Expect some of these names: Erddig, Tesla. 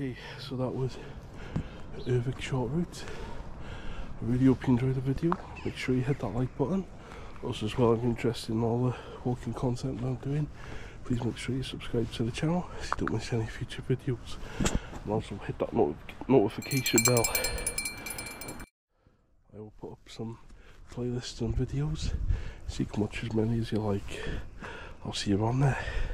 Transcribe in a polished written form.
Okay, so that was Erddig short route. I really hope you enjoyed the video. Make sure you hit that like button. Also as well, if you're interested in all the walking content that I'm doing, please make sure you subscribe to the channel so you don't miss any future videos. And also hit that notification bell. I will put up some playlists and videos, so you can watch as many as you like. I'll see you on there.